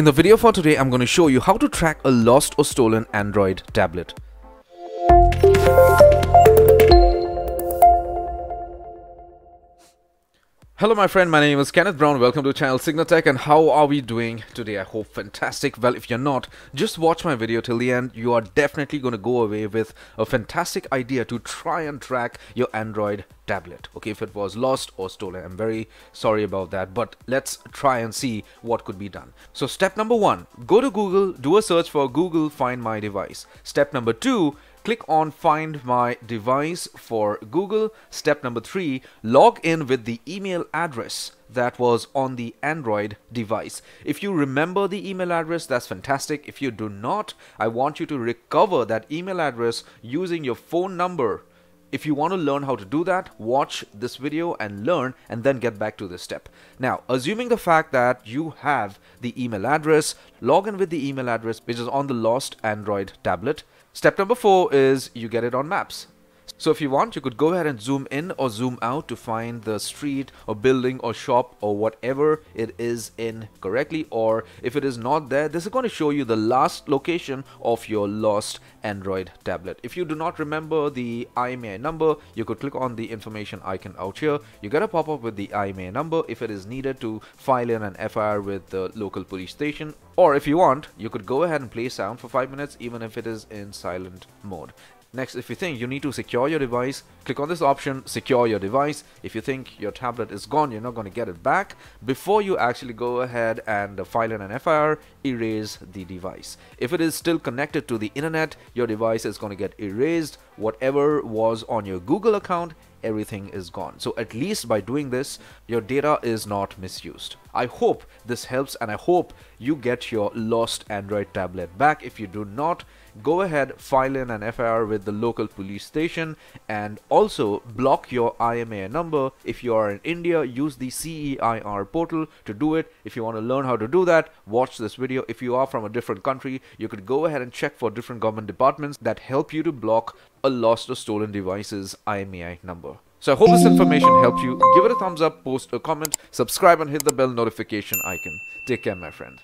In the video for today, I'm going to show you how to track a lost or stolen Android tablet. Hello my friend, my name is Kenneth Brown. Welcome to the channel CygnaTech, and how are we doing today? I hope fantastic. Well, if you're not, just watch my video till the end. You are definitely going to go away with a fantastic idea to try and track your Android tablet, okay, if it was lost or stolen. I'm very sorry about that, but let's try and see what could be done. So step number one, go to Google, do a search for Google Find My Device. Step number two, click on Find My Device for Google. Step number three, log in with the email address that was on the Android device. If you remember the email address, that's fantastic. If you do not, I want you to recover that email address using your phone number. If you want to learn how to do that, watch this video and learn, and then get back to this step. Now, assuming the fact that you have the email address, log in with the email address which is on the lost Android tablet. Step number four is you get it on Maps. So if you want, you could go ahead and zoom in or zoom out to find the street or building or shop or whatever it is in correctly, or if it is not there, this is going to show you the last location of your lost Android tablet. If you do not remember the IMEI number, you could click on the information icon out here. You get a pop-up with the IMEI number if it is needed to file in an FIR with the local police station, or if you want, you could go ahead and play sound for 5 minutes even if it is in silent mode. Next, if you think you need to secure your device, click on this option, secure your device. If you think your tablet is gone, you're not going to get it back, before you actually go ahead and file in an FIR, erase the device. If it is still connected to the internet, your device is going to get erased. Whatever was on your Google account, everything is gone. So at least by doing this, your data is not misused. I hope this helps, and I hope you get your lost Android tablet back. If you do not, go ahead, file in an FIR with the local police station, and also block your IMEI number. If you are in India, use the CEIR portal to do it. If you want to learn how to do that, watch this video. If you are from a different country, you could go ahead and check for different government departments that help you to block a lost or stolen device's IMEI number. So I hope this information helped you. Give it a thumbs up, post a comment, subscribe, and hit the bell notification icon. Take care, my friend.